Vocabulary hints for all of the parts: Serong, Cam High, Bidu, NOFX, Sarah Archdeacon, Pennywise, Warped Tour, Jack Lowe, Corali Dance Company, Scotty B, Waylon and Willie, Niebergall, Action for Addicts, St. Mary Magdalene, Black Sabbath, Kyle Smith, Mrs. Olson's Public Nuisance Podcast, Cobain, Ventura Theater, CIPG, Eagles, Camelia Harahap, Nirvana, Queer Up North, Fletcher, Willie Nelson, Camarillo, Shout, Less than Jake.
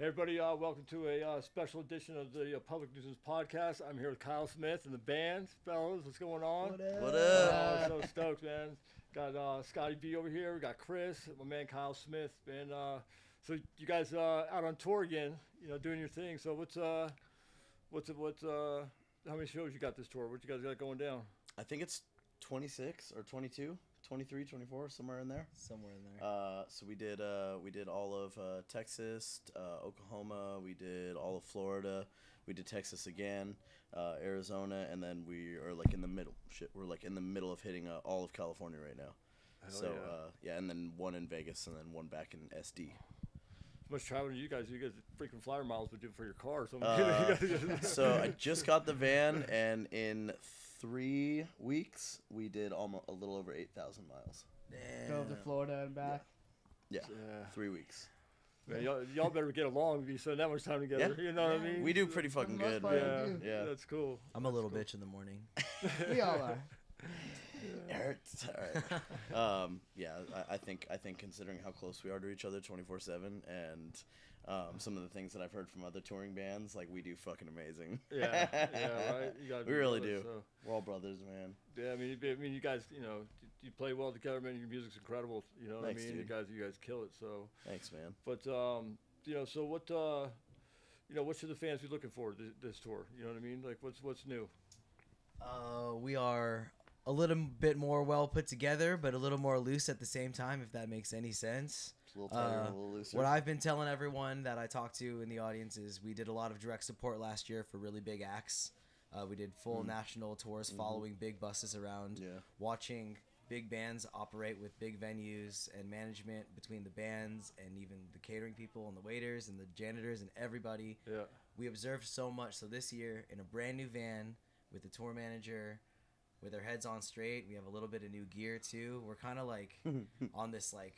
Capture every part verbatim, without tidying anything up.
Hey everybody, uh, welcome to a uh, special edition of the uh, Public Nuisance Podcast. I'm here with Kyle Smith and the band, fellas. What's going on? What up? What up? Uh, so stoked, man. Got uh, Scotty B over here. We got Chris, my man Kyle Smith, and uh, so you guys uh, out on tour again, you know, doing your thing. So what's uh, what's what's uh, how many shows you got this tour? What you guys got going down? I think it's twenty-six or twenty-two. twenty-three, twenty-four, somewhere in there. Somewhere in there. Uh, so we did uh, we did all of uh, Texas, uh, Oklahoma. We did all of Florida. We did Texas again, uh, Arizona, and then we are like in the middle. Shit, we're like in the middle of hitting uh, all of California right now. Hell so yeah. Uh, yeah, and then one in Vegas, and then one back in S D. How much traveling do you guys do? You guys freaking flyer miles would do for your car. So, uh, so I just got the van, and in three weeks we did almost a little over eight thousand miles. Damn. Drove to Florida and back. Yeah, yeah. yeah. Three weeks. Man, y'all, y'all better get along if you spend that much time together. Yeah. You know what I mean? We do pretty fucking good. Man. Yeah. yeah, that's cool. I'm a little cool. bitch in the morning. We all are. It hurts. All right. um, yeah, I, I think I think considering how close we are to each other, twenty-four seven, and um, some of the things that I've heard from other touring bands, like we do fucking amazing. Yeah, yeah, right. You gotta we really brothers, do. So. We're all brothers, man. Yeah, I mean, I mean, you guys, you know, you play well together, man. Your music's incredible. You know what Thanks, I mean? Dude. You guys, you guys kill it. So. Thanks, man. But um, you know, so what? Uh, you know, what should the fans be looking for this, this tour? You know what I mean? Like, what's what's new? Uh, we are. A little bit more well put together, but a little more loose at the same time, if that makes any sense. It's a little tighter, uh, a little looser. What I've been telling everyone that I talk to in the audience is we did a lot of direct support last year for really big acts. Uh, we did full mm. national tours mm-hmm. following big buses around, yeah. watching big bands operate with big venues and management between the bands and even the catering people and the waiters and the janitors and everybody. Yeah. We observed so much. So this year, in a brand new van with the tour manager, with our heads on straight, we have a little bit of new gear too. We're kind of like on this like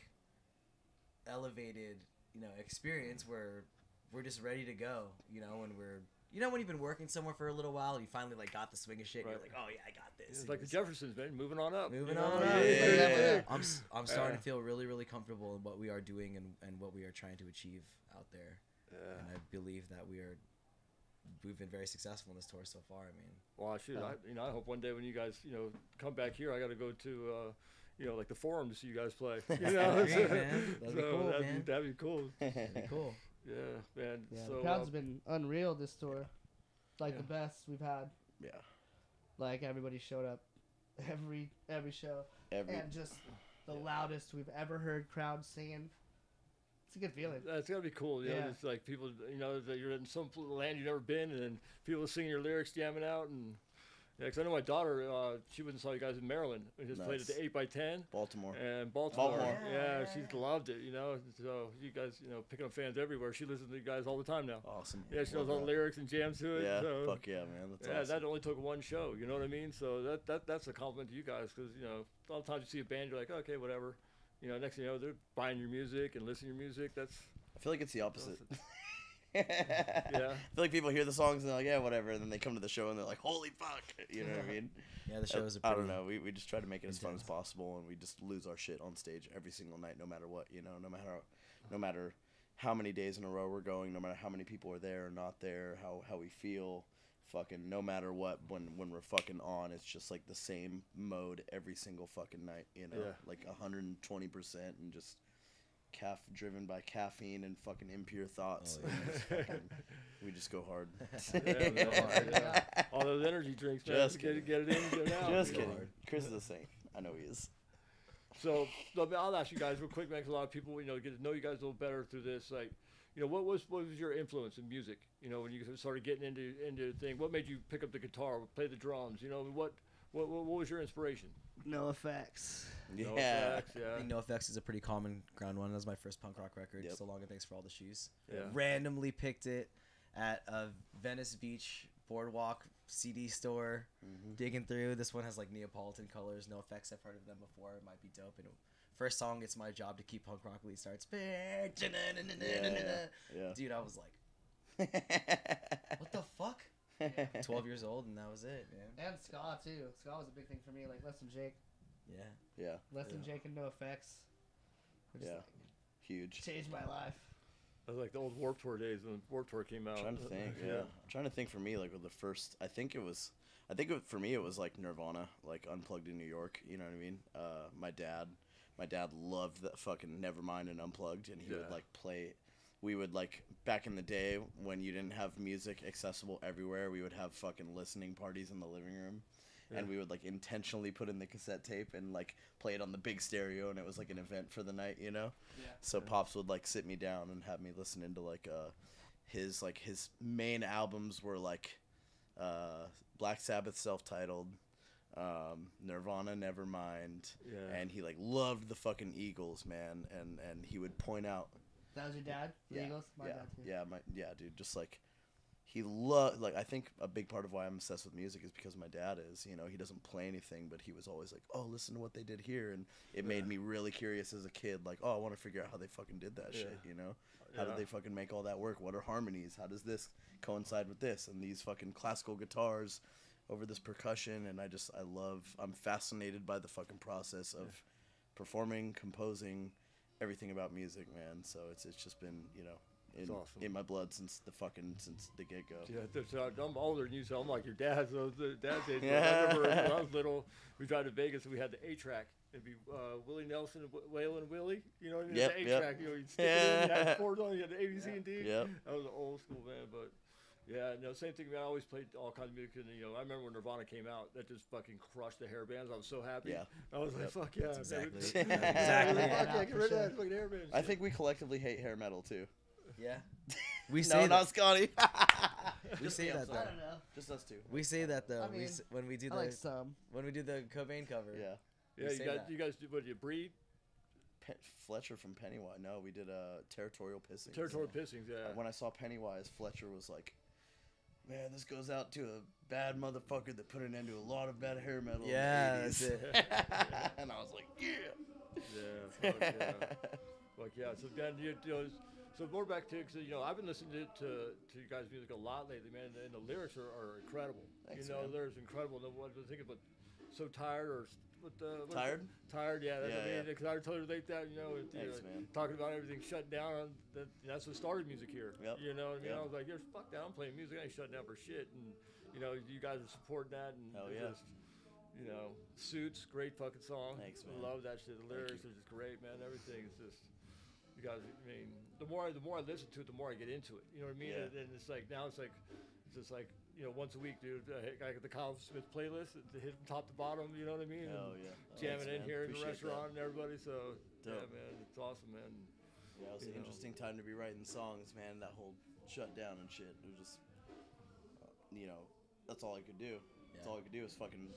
elevated, you know, experience where we're just ready to go. You know, when we're, you know, when you've been working somewhere for a little while, and you finally like got the swing of shit. Right. And you're like, oh yeah, I got this. It's and like the Jeffersons, man, moving on up. Moving you know? on yeah. up. Yeah. Yeah. I'm I'm starting yeah. to feel really really comfortable in what we are doing and and what we are trying to achieve out there. Yeah. And I believe that we are. We've been very successful in this tour so far. I mean, well, shoot, um, I, you know, I hope one day when you guys, you know, come back here, I got to go to, uh, you know, like the Forum to see you guys play. You know, great, man. That'd, so be cool, that'd, man. Be, that'd be cool. That'd be cool. Yeah, man. Yeah, so, the crowd's uh, been unreal this tour, like yeah. the best we've had. Yeah. Like everybody showed up, every every show, every, and just the yeah. loudest we've ever heard crowd singing. It's a good feeling. That's gotta be cool. You yeah. know, it's like people, you know, that you're in some land you've never been, and then people singing your lyrics, jamming out, and yeah. Because I know my daughter, uh, she went and saw you guys in Maryland. We just nice. played at the eight by ten. Baltimore. And Baltimore. Baltimore. Yeah. yeah, she loved it. You know, so you guys, you know, picking up fans everywhere. She listens to you guys all the time now. Awesome. Yeah, she Love knows that. all the lyrics and jams to it. Yeah. So, fuck yeah, man. That's yeah, awesome. That only took one show. You know what I mean? So that that that's a compliment to you guys, because you know, a lot of times you see a band, you're like, okay, whatever. You know, next thing you know, they're buying your music and listening to your music. That's. I feel like it's the opposite. yeah. I feel like people hear the songs and they're like, yeah, whatever. And then they come to the show and they're like, holy fuck. You know what I mean? Yeah, the shows are pretty. I don't know. We, we just try to make it intense. as fun as possible, and we just lose our shit on stage every single night, no matter what. You know, no matter, no matter how many days in a row we're going, no matter how many people are there or not there, how, how we feel. Fucking no matter what, when when we're fucking on, it's just like the same mode every single fucking night, you know, yeah. like one hundred twenty percent, and just calf driven by caffeine and fucking impure thoughts. Oh, yeah. just fucking, we just go hard. yeah, no, yeah. All those energy drinks, man. Just get, get it in, get it out. Just kidding. Hard. Chris is the same. I know he is. So, so I'll ask you guys real quick, man, 'cause a lot of people, you know, get to know you guys a little better through this, like. You know, what was what was your influence in music? You know, when you started getting into into the thing, what made you pick up the guitar, play the drums? You know, what what what was your inspiration? N O F X. Yeah. N O F X, yeah. I think N O F X is a pretty common ground one. That was my first punk rock record. Yep. So long and thanks for all the shoes. Yeah. Randomly picked it at a Venice Beach boardwalk C D store. Mm-hmm. Digging through. This one has like Neapolitan colors. N O F X, I've heard of them before. It might be dope. And it, first song, it's my job to keep punk rock. Lee starts. Yeah, yeah, yeah. Dude, I was like, what the fuck? Yeah. Twelve years old, and that was it, man. And ska too. Ska was a big thing for me, like Less than Jake. Yeah. Yeah. Less than yeah. Jake and N O F X. Yeah. Like, huge. Changed my life. That was like the old Warped Tour days when Warped Tour came out. I'm trying to think. Yeah. yeah. I'm trying to think for me, like, with the first, I think it was, I think it, for me, it was like Nirvana, like Unplugged in New York. You know what I mean? Uh, my dad, my dad loved that fucking Nevermind and Unplugged, and he yeah. would like play. We would, like, back in the day when you didn't have music accessible everywhere, we would have fucking listening parties in the living room. Yeah. And we would, like, intentionally put in the cassette tape and, like, play it on the big stereo, and it was, like, an event for the night, you know? Yeah. So yeah. Pops would, like, sit me down and have me listen into, like, uh, his, like, his main albums were, like, uh, Black Sabbath self-titled, um, Nirvana, Nevermind. Yeah. And he, like, loved the fucking Eagles, man. And, and he would point out... That was your dad? The yeah, Eagles? My yeah, dad too. Yeah, my, yeah, dude. Just like, he loved, like, I think a big part of why I'm obsessed with music is because my dad is, you know, he doesn't play anything, but he was always like, oh, listen to what they did here. And it yeah. made me really curious as a kid, like, oh, I want to figure out how they fucking did that yeah. shit, you know? How yeah. did they fucking make all that work? What are harmonies? How does this coincide with this? And these fucking classical guitars over this percussion. And I just, I love, I'm fascinated by the fucking process of yeah. performing, composing, everything about music, man. So it's it's just been, you know, in, awesome. in my blood since the fucking since the get go. Yeah, I'm older than you, so I'm like your dad. So the dad's age. Yeah. I remember when I was little, we drive to Vegas and we had the eight track. It'd be uh, Willie Nelson, Waylon and Willie. You know what I mean? Yep, the eight yep. track. You know, you'd stick yeah. it in, you had four on, you had the A, B, C, and D. Yep. That was an old school band, but yeah, no, same thing. Man, I always played all kinds of music, and you know, I remember when Nirvana came out, that just fucking crushed the hair bands. I was so happy. Yeah. I was yep. like, fuck yeah, that's exactly, exactly. yeah, yeah, get rid of that fucking hair band. I think we collectively hate hair metal too. Yeah. We say no, that. not Scotty. we just say that though. I don't know. Just us two. We say that though. I mean, we s when we do the like some. when we do the Cobain cover. Yeah. Yeah. You guys, that. you guys do what? Do you breed? Pe Fletcher from Pennywise. No, we did a uh, Territorial Pissing. Territorial yeah. Pissing. Yeah. When I saw Pennywise, Fletcher was like, man, this goes out to a bad motherfucker that put an end to a lot of bad hair metal yeah, in the eighties. Yeah. And I was like, yeah. Yeah, fuck yeah. Fuck yeah. So, Dan, you know, so more back to, because, you know, I've been listening to, to, to you guys' music a lot lately, man, and, and the lyrics are, are incredible. Thanks, you know, man. Lyrics incredible. No one was thinking, but so tired or... With the, with tired? The, tired, yeah. That's yeah, I mean, because yeah. I totally relate that, you know, with, Thanks, you know talking about everything shut down. That, that's what started music here. Yep. You know what I mean? Yep. I was like, yeah, fuck that. I'm playing music. I ain't shutting down for shit. And, you know, you guys are supporting that. And Hell yeah. Just, you know, Suits, great fucking song. Thanks, man. I love that shit. The lyrics are just great, man. Everything is just, you guys, I mean, the more, I, the more I listen to it, the more I get into it. You know what I mean? Yeah. And, and it's like, now it's like, it's just like, you know, once a week, dude, I got the Kyle Smith playlist, it hit from top to bottom, you know what I mean? Oh, yeah. Oh, jamming in man. here Appreciate in the restaurant that. and everybody, so, Dope. yeah, man, it's awesome, man. Yeah, it was you an know. interesting time to be writing songs, man, that whole shutdown and shit. It was just, uh, you know, that's all I could do. Yeah. That's all I could do was fucking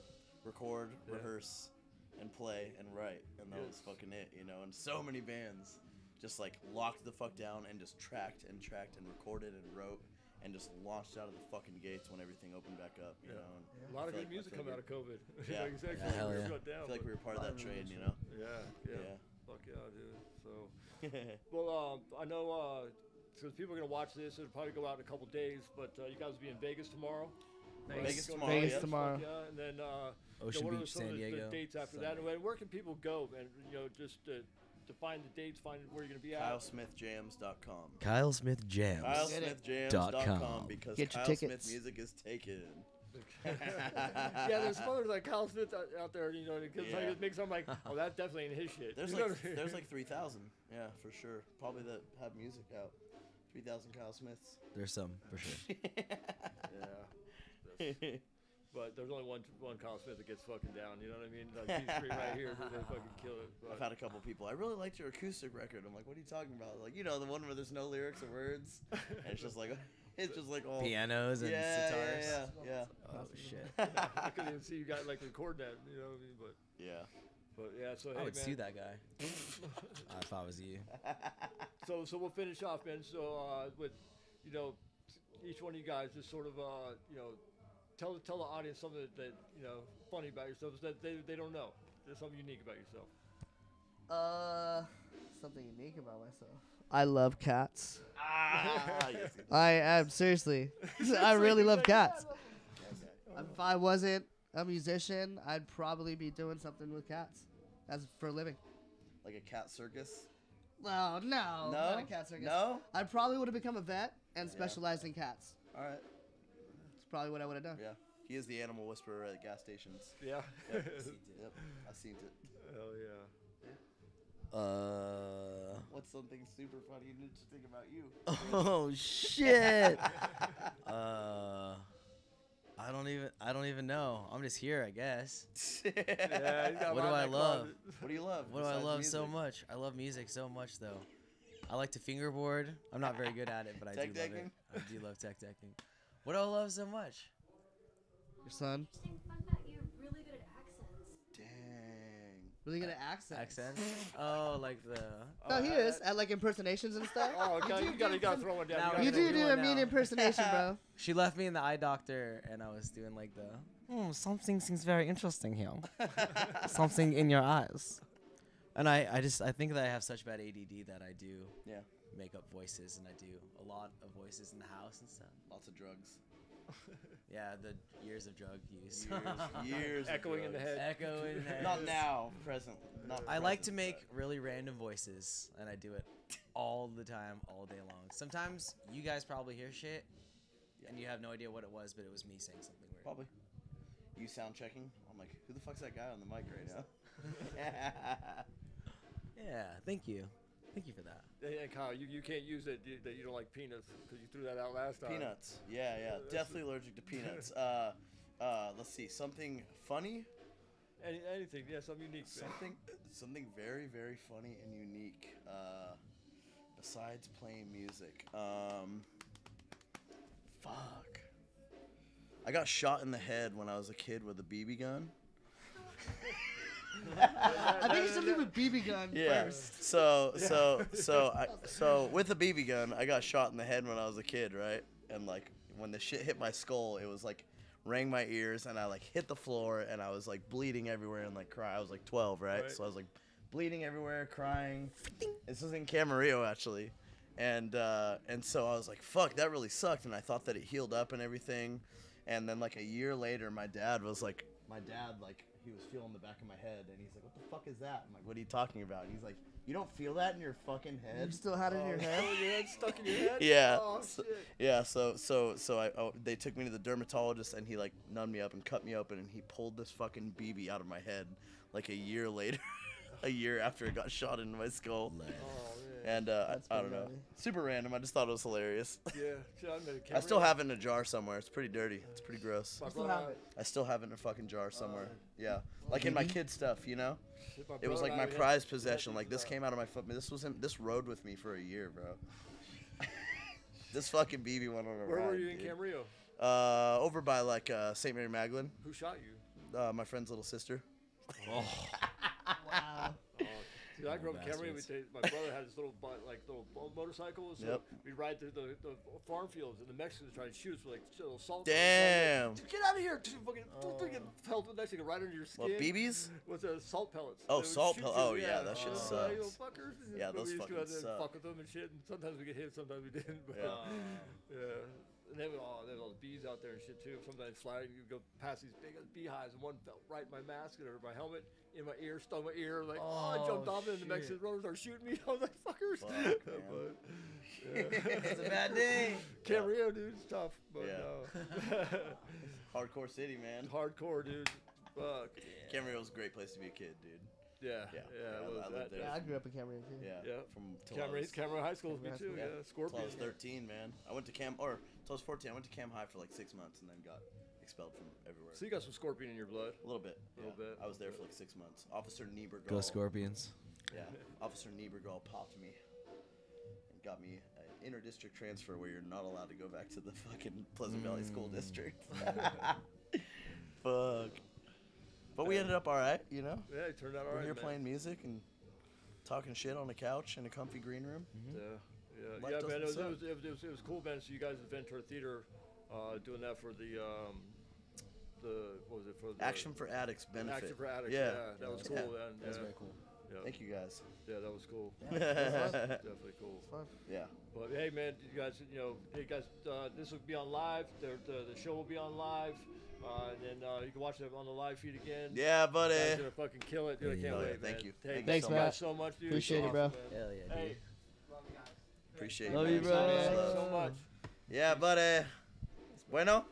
record, yeah. rehearse, and play, and write, and that yes. was fucking it, you know, and so many bands just, like, locked the fuck down and just tracked and tracked and recorded and wrote. And just launched out of the fucking gates when everything opened back up, you yeah. know. And yeah. A lot of good like music coming out of COVID. Yeah, exactly. Yeah. We yeah. shut down, I feel like we were part of that train, you know. Yeah, yeah. yeah. Fuck yeah, dude. So, well, um, I know uh, because people are gonna watch this. It'll probably go out in a couple days, but uh, you guys will be in Vegas tomorrow. Vegas, Vegas tomorrow. Vegas yeah. tomorrow. Yeah, and then uh, Ocean you know, what Beach, are some San of the, Diego. The dates after Sunday. that, and where can people go? And you know, just. Uh, To find the dates, find where you're going to be at. Kyle Smith Jams dot com. Kyle Smith Jams dot com. Because Get your Kyle tickets. Smith music is taken. Yeah, there's some others like Kyle Smith out, out there, you know, because yeah. like, it makes I'm like, oh, that definitely ain't his shit. There's, like, there's like three thousand, yeah, for sure. Probably that have music out. three thousand Kyle Smiths. There's some, for sure. Yeah. That's But there's only one one Kyle Smith that gets fucking down. You know what I mean? Like, he's free right here, but they fucking kill it. But I've had a couple people. I really liked your acoustic record. I'm like, what are you talking about? Like, you know, the one where there's no lyrics or words. And it's just like, it's just like all pianos and yeah, sitars. Yeah, yeah, yeah. Oh, oh shit! Yeah, I couldn't even see you got like record that. You know what I mean? But yeah. But yeah, so I hey, would man. sue that guy uh, if I was you. So so we'll finish off, man. So uh, with you know, each one of you guys just sort of uh, you know. Tell tell the audience something that, that you know funny about yourselves that they they don't know. There's something unique about yourself. Uh, something unique about myself. I love cats. Ah, yes, I am seriously. I really love cats. If I wasn't a musician, I'd probably be doing something with cats, as for a living. Like a cat circus. Oh, no. No? Not a cat circus. No? I probably would have become a vet and specialized yeah. in cats. All right. That's probably what I would have done. Yeah. He is the animal whisperer at gas stations. Yeah. Yep. I seen it. Yep. I seen it. Hell yeah. yeah. Uh. What's something super funny and interesting about you? Oh, shit. uh... I don't even. I don't even know. I'm just here, I guess. yeah, he's got what do I love? Club. What do you love? What do I love music? so much? I love music so much, though. I like to fingerboard. I'm not very good at it, but I tech do decking? love it. I do love tech decking. What do I love so much? Your son. Interesting fun fact: you're really good at accents. Dang. Really good at accents. Accents? oh, like the. Oh, no, he I, is I, at like impersonations and stuff. Oh, okay. you, you, you gotta, you gotta throw one down. You, you do do, do a mean impersonation, bro. She left me in the eye doctor, and I was doing like the, hmm, something seems very interesting here. something in your eyes. And I, I just, I think that I have such bad A D D that I do yeah. make up voices, and I do a lot of voices in the house and stuff. Lots of drugs. yeah, the years of drug use. Years, years Echoing of drugs. in the head. Echoing in the head. Not now, present. Not I present, like to make but. really random voices, and I do it all the time, all day long. Sometimes you guys probably hear shit. And you have no idea what it was, but it was me saying something weird. Probably. You sound checking. I'm like, who the fuck's that guy on the mic right now? yeah. yeah, thank you. Thank you for that. Yeah, yeah Kyle, you, you can't use that you, that you don't like peanuts because you threw that out last time. Peanuts. Yeah, yeah. That's Definitely a... allergic to peanuts. uh, uh, let's see. Something funny? Any, anything. Yeah, something unique. Something, something very, very funny and unique uh, besides playing music. Um... Fuck. I got shot in the head when I was a kid with a B B gun. I think it's something with B B gun yeah. first. So, so, so, I, so with a B B gun, I got shot in the head when I was a kid, right? And like when the shit hit my skull, it was like rang my ears, and I like hit the floor, and I was like bleeding everywhere and like cry. I was like twelve, right? right. So I was like bleeding everywhere, crying. This was in Camarillo, actually. And uh, and so I was like, fuck, that really sucked. And I thought that it healed up and everything. And then like a year later, my dad was like, my dad, like he was feeling the back of my head. And he's like, what the fuck is that? I'm like, what are you talking about? And he's like, you don't feel that in your fucking head? You still had it oh, in your head? Your head stuck in your head? Yeah. Oh, shit. So, yeah. So so so I oh, they took me to the dermatologist, and he like numbed me up and cut me open, and he pulled this fucking B B out of my head like a year later. A year after it got shot into my skull. Oh, man. And uh, I, I don't know. Funny. Super random. I just thought it was hilarious. Yeah. I still have it in a jar somewhere. It's pretty dirty. It's pretty gross. I still have it. I still have it in a fucking jar somewhere. Uh, yeah. Like mm-hmm. in my kid stuff, you know? It was like my prized possession. Like this came out of my foot. This was in, this rode with me for a year, bro. This fucking B B went on a ride. Where were you in Camarillo? Uh, over by like uh, Saint Mary Magdalene. Who shot you? Uh, my friend's little sister. Oh. Wow. Oh, dude, I grew up in Camarillo. My brother had his little like little motorcycle, so yep. we'd ride through the, the farm fields, and the Mexicans tried to shoot us with like little salt. Damn! Dude, get out of here! Dude, fucking, oh. Dude, fucking next thing right under your skin. What, B Bs? With uh, salt pellets. Oh, salt pellets. Oh, yeah, that shit sucks. Like, oh, fuckers. Yeah, but those fucking suck. We used to go out there and fuck with them and shit, and sometimes we get hit, sometimes we didn't. But, yeah. yeah. And they would all, they would all the bees out there and shit too. Sometimes flying, you go past these big beehives, and one fell right in my mask or my helmet, in my ear, stung my ear. Like, oh, oh I jumped off, and the Mexican runners are shooting me. I was like, fuckers. Fuck, but, yeah. It's a bad day. Camarillo, dude, it's tough. But yeah. no. Hardcore city, man. Hardcore, dude. Fuck. Yeah. Camarillo's a great place to be a kid, dude. Yeah, yeah, yeah, yeah, I, I, yeah I grew up in Camarillo too. Yeah, yeah. From Camarillo, Camarillo High School, me too. Yeah, yeah. Scorpion. I was thirteen, man. I went to Cam, or until I was fourteen. I went to Cam High for like six months, and then got expelled from everywhere. So you got some Scorpion in your blood? A little bit. A little yeah. bit. I was there for like six months. Officer Niebergall. Go Scorpions. Yeah, Officer Niebergall popped me and got me an inter-district transfer where you're not allowed to go back to the fucking Pleasant Valley mm. School District. Fuck. But we ended up all right, you know? Yeah, it turned out all right, man. We're here playing music and talking shit on a couch in a comfy green room. Mm-hmm. Yeah, yeah. Yeah, man, it was, it, was, it, was, it was cool, man. So you guys at Ventura Theater uh, doing that for the, um, the, what was it? for the Action for Addicts benefit. Action for Addicts, yeah. yeah that was cool, yeah. man. Yeah. That was very cool. Yeah. Thank you, guys. Yeah, that was cool. Yeah. That was definitely cool. Fun. Yeah. But, hey, man, you guys, you know, hey, guys, uh, this will be on live. The, the, the show will be on live. Uh, and then uh, you can watch it on the live feed again. Yeah, buddy. He's gonna fucking kill it, dude. I can't oh, yeah. wait. Thank man. you. Hey, thank thanks, you so man. Much. so much, dude. Appreciate awesome, it, bro. Man. Hell yeah, dude. Hey, love you guys. Appreciate it. Love man. you, bro. Thank you so much. Yeah, buddy. Bueno.